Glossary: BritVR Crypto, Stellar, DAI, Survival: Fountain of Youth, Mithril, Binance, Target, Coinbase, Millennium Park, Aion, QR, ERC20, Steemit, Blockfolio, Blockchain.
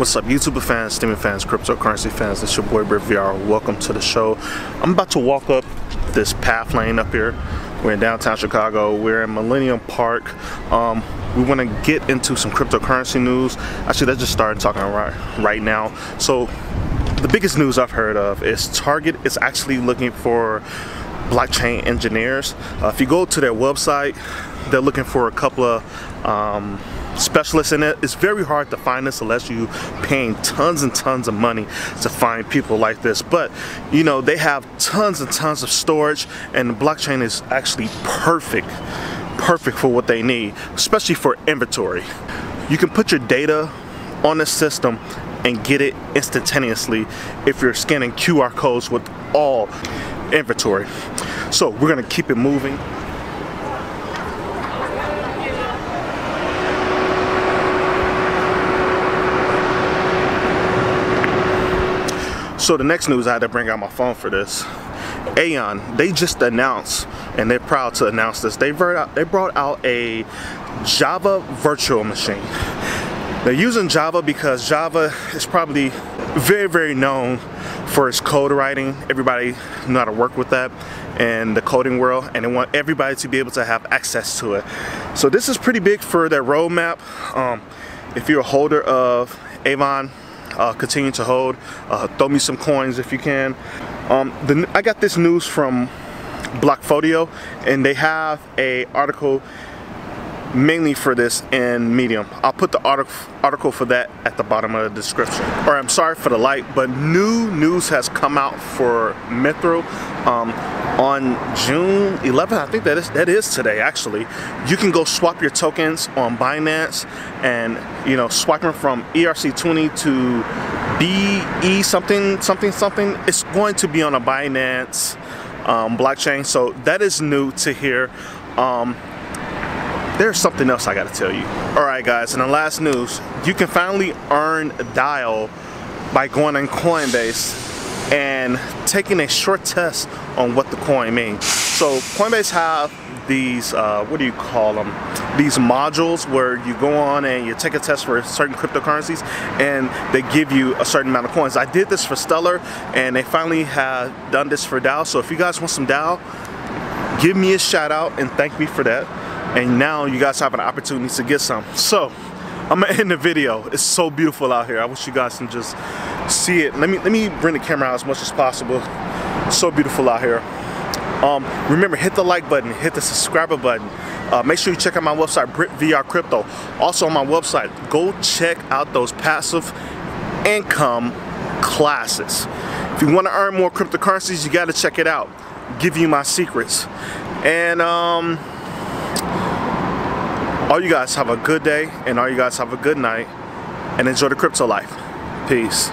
What's up, YouTuber fans, Steemit fans, cryptocurrency fans? It's your boy BritVR. Welcome to the show. I'm about to walk up this path lane up here. We're in downtown Chicago. We're in Millennium Park. We want to get into some cryptocurrency news. Actually, that just started talking right now. So the biggest news I've heard of is Target is actually looking for blockchain engineers. If you go to their website, they're looking for a couple of specialists in it. It's very hard to find this unless you're paying tons and tons of money to find people like this. But you know, they have tons and tons of storage, and the blockchain is actually perfect for what they need, especially for inventory. You can put your data on the system and get it instantaneously if you're scanning QR codes with all inventory. So we're gonna keep it moving. So the next news, I had to bring out my phone for this. Aion, they just announced, and they're proud to announce this, they brought out a Java virtual machine. They're using Java because Java is probably very known for its code writing. Everybody knows how to work with that in the coding world, and they want everybody to be able to have access to it. So this is pretty big for their roadmap. If you're a holder of Aion, continue to hold. Throw me some coins if you can. I got this news from Blockfolio, and they have a article mainly for this in Medium. I'll put the article for that at the bottom of the description. Or I'm sorry for the light, but new news has come out for Mithril. On June 11th, I think that is today actually, you can go swap your tokens on Binance, and you know, swap them from ERC20 to BE something. It's going to be on a Binance blockchain, so that is new to hear. There's something else I gotta tell you. All right guys, and the last news, you can finally earn DAI by going on Coinbase and taking a short test on what the coin means. So Coinbase have these, what do you call them? These modules where you go on and you take a test for certain cryptocurrencies, and they give you a certain amount of coins. I did this for Stellar, and they finally have done this for DAI. So if you guys want some DAI, give me a shout out and thank me for that. And now you guys have an opportunity to get some. So I'm gonna end the video. It's so beautiful out here. I wish you guys can just see it. Let me bring the camera out as much as possible. It's so beautiful out here. Remember, hit the like button, hit the subscriber button. Make sure you check out my website, BritVR Crypto. Also on my website, go check out those passive income classes. If you want to earn more cryptocurrencies, you got to check it out. Give you my secrets. And all you guys have a good day, and all you guys have a good night, and enjoy the crypto life. Peace.